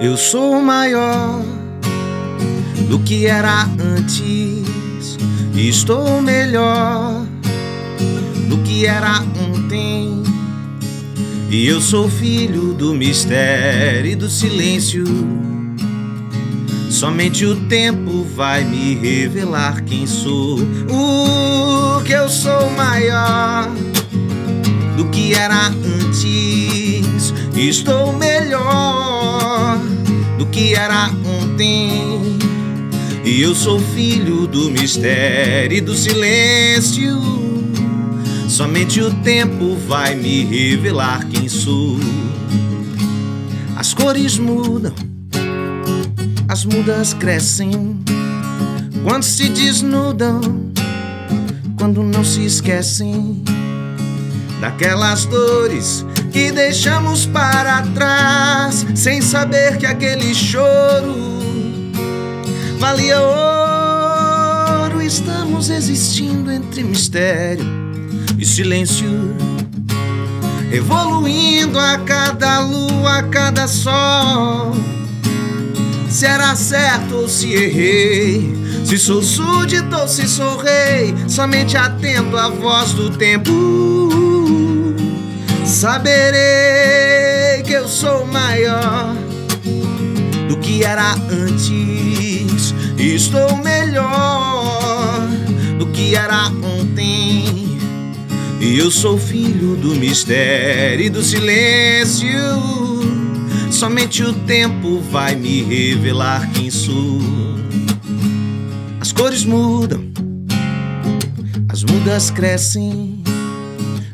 Eu sou maior do que era antes, estou melhor do que era ontem. E eu sou filho do mistério e do silêncio. Somente o tempo vai me revelar quem sou. Que eu sou maior do que era antes, estou melhor do que era ontem. E eu sou filho do mistério e do silêncio. Somente o tempo vai me revelar quem sou. As cores mudam, as mudas crescem, quando se desnudam, quando não se esquecem daquelas dores que deixamos para trás, sem saber que aquele choro valia ouro. Estamos existindo entre mistério e silêncio, evoluindo a cada lua, a cada sol. Se era certo ou se errei, se sou súdito ou se sou rei, somente atento à voz do tempo saberei que eu sou maior do que era antes, estou melhor do que era ontem. E eu sou filho do mistério e do silêncio. Somente o tempo vai me revelar quem sou. As cores mudam, as mudas crescem,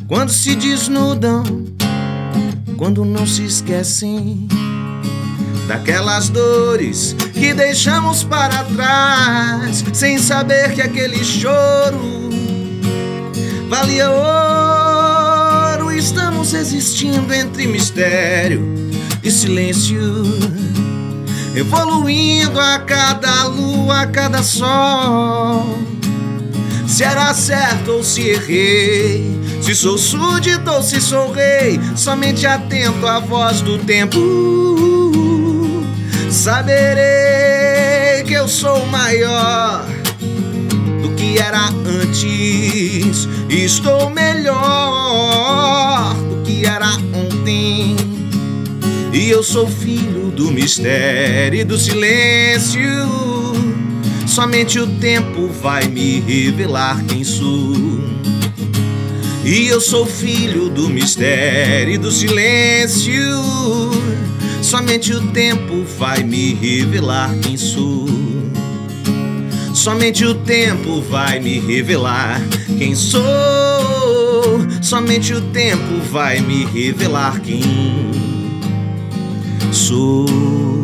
quando se desnudam, quando não se esquecem daquelas dores que deixamos para trás, sem saber que aquele choro valia ouro. Estamos existindo entre mistério e silêncio, evoluindo a cada lua, a cada sol. Se era certo ou se errei, se sou súdito ou se sou rei, somente atento à voz do tempo saberei que eu sou maior do que era antes, estou melhor do que era ontem. E eu sou filho do mistério e do silêncio. Somente o tempo vai me revelar quem sou. E eu sou filho do mistério e do silêncio. Somente o tempo vai me revelar quem sou. Somente o tempo vai me revelar quem sou. Somente o tempo vai me revelar quem sou.